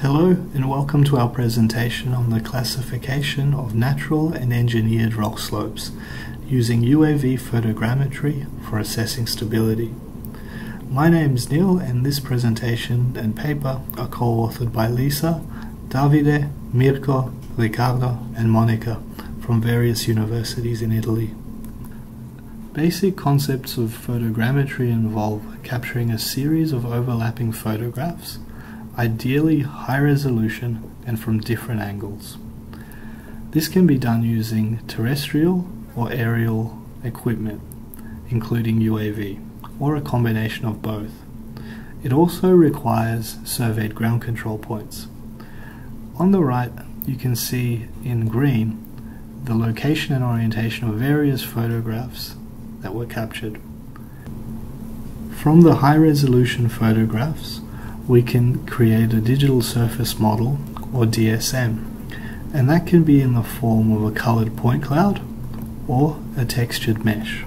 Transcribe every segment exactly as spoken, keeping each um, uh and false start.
Hello and welcome to our presentation on the classification of natural and engineered rock slopes using U A V photogrammetry for assessing stability. My name is Neil and this presentation and paper are co-authored by Lisa, Davide, Mirko, Riccardo and Monica from various universities in Italy. Basic concepts of photogrammetry involve capturing a series of overlapping photographs, ideally high resolution and from different angles. This can be done using terrestrial or aerial equipment, including U A V, or a combination of both. It also requires surveyed ground control points. On the right, you can see in green the location and orientation of various photographs that were captured. From the high resolution photographs, we can create a digital surface model, or D S M, and that can be in the form of a colored point cloud or a textured mesh.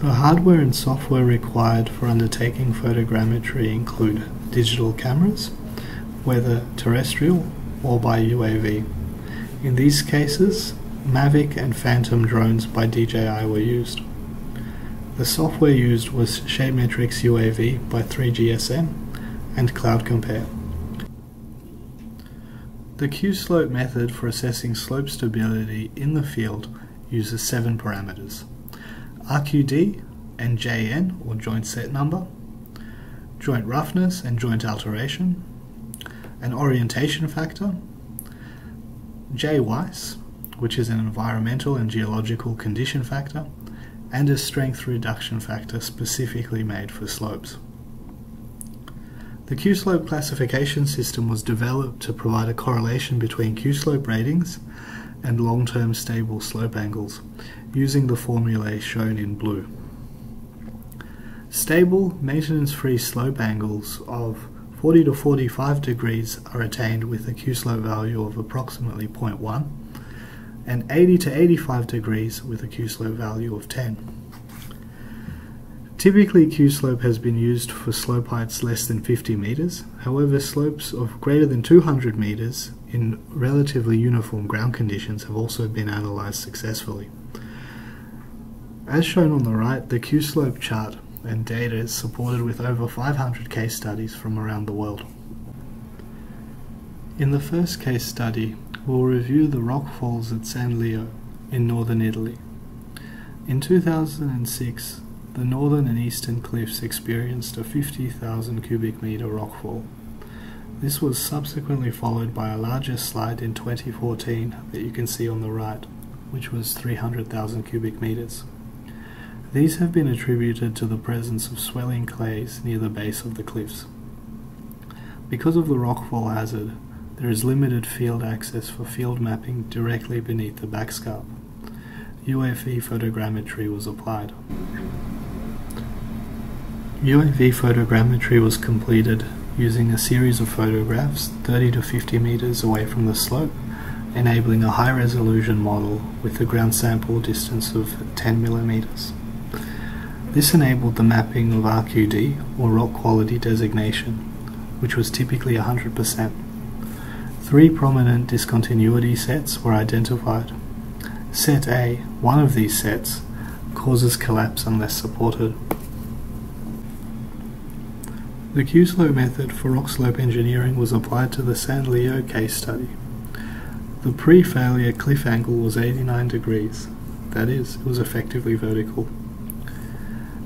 The hardware and software required for undertaking photogrammetry include digital cameras, whether terrestrial or by U A V. In these cases, Mavic and Phantom drones by D J I were used. The software used was ShapeMetrics U A V by three G S M and CloudCompare. The Q-slope method for assessing slope stability in the field uses seven parameters: R Q D and J N, or joint set number, joint roughness and joint alteration, an orientation factor, J WICE, which is an environmental and geological condition factor, and a strength reduction factor specifically made for slopes. The Q-slope classification system was developed to provide a correlation between Q-slope ratings and long-term stable slope angles, using the formulae shown in blue. Stable, maintenance-free slope angles of forty to forty-five degrees are attained with a Q-slope value of approximately zero point one, and eighty to eighty-five degrees with a Q-slope value of ten. Typically, Q-slope has been used for slope heights less than fifty meters. However, slopes of greater than two hundred meters in relatively uniform ground conditions have also been analyzed successfully. As shown on the right, the Q-slope chart and data is supported with over five hundred case studies from around the world. In the first case study, we'll review the rockfalls at San Leo in northern Italy. In two thousand six, the northern and eastern cliffs experienced a fifty thousand cubic meter rockfall. This was subsequently followed by a larger slide in twenty fourteen that you can see on the right, which was three hundred thousand cubic meters. These have been attributed to the presence of swelling clays near the base of the cliffs. Because of the rockfall hazard, there is limited field access for field mapping directly beneath the backscarp. U A V photogrammetry was applied. U A V photogrammetry was completed using a series of photographs thirty to fifty meters away from the slope, enabling a high resolution model with a ground sample distance of ten millimeters. This enabled the mapping of R Q D, or rock quality designation, which was typically one hundred percent. Three prominent discontinuity sets were identified. Set A, one of these sets, causes collapse unless supported. The Q-slope method for rock slope engineering was applied to the San Leo case study. The pre-failure cliff angle was eighty-nine degrees, that is, it was effectively vertical.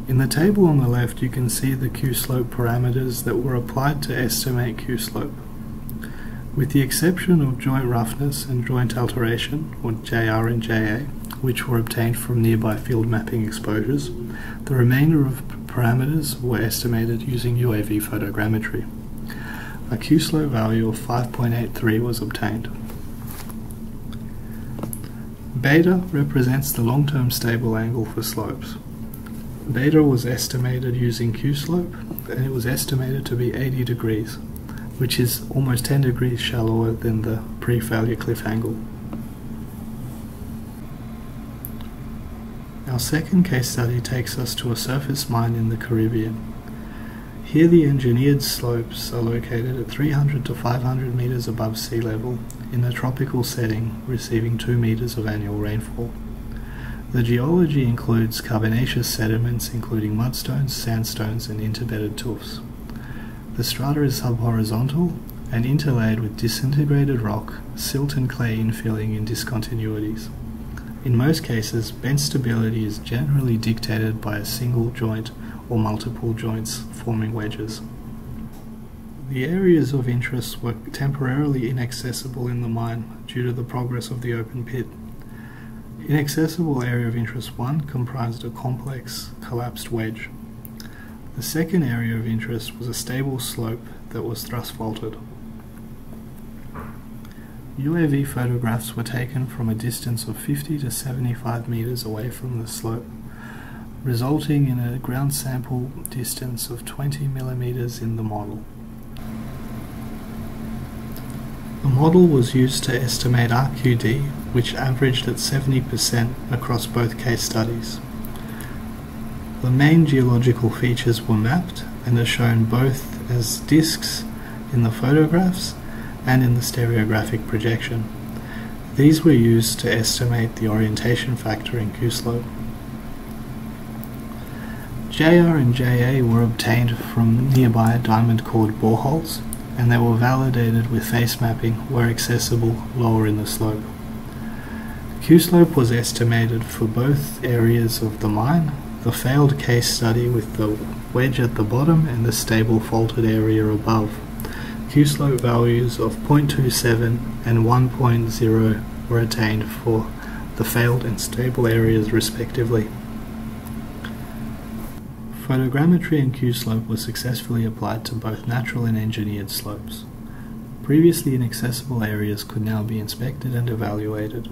In the table on the left, you can see the Q-slope parameters that were applied to estimate Q-slope. With the exception of joint roughness and joint alteration, or J R and J A, which were obtained from nearby field mapping exposures, the remainder of parameters were estimated using U A V photogrammetry. A Q-slope value of five point eight three was obtained. Beta represents the long-term stable angle for slopes. Beta was estimated using Q-slope, and it was estimated to be eighty degrees. Which is almost ten degrees shallower than the pre-failure cliff angle. Our second case study takes us to a surface mine in the Caribbean. Here the engineered slopes are located at three hundred to five hundred meters above sea level in a tropical setting, receiving two meters of annual rainfall. The geology includes carbonaceous sediments including mudstones, sandstones and interbedded tuffs. The strata is subhorizontal and interlaid with disintegrated rock, silt and clay infilling in discontinuities. In most cases, bench stability is generally dictated by a single joint or multiple joints forming wedges. The areas of interest were temporarily inaccessible in the mine due to the progress of the open pit. Inaccessible area of interest one comprised a complex, collapsed wedge. The second area of interest was a stable slope that was thrust faulted. U A V photographs were taken from a distance of fifty to seventy-five meters away from the slope, resulting in a ground sample distance of twenty millimeters in the model. The model was used to estimate R Q D, which averaged at seventy percent across both case studies. The main geological features were mapped and are shown both as discs in the photographs and in the stereographic projection. These were used to estimate the orientation factor in Q-slope. J R and J A were obtained from nearby diamond-cored boreholes, and they were validated with face mapping where accessible lower in the slope. Q-slope was estimated for both areas of the mine, the failed case study with the wedge at the bottom and the stable faulted area above. Q-slope values of zero point two seven and one point zero were attained for the failed and stable areas respectively. Photogrammetry and Q-slope were successfully applied to both natural and engineered slopes. Previously inaccessible areas could now be inspected and evaluated,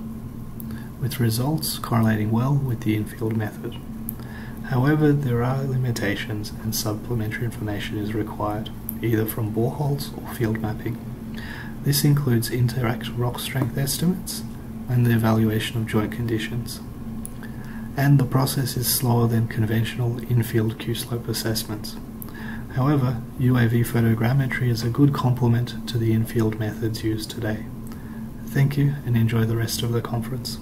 with results correlating well with the in-field method. However, there are limitations and supplementary information is required, either from boreholes or field mapping. This includes indirect rock strength estimates and the evaluation of joint conditions. And the process is slower than conventional in-field Q-slope assessments. However, U A V photogrammetry is a good complement to the in-field methods used today. Thank you and enjoy the rest of the conference.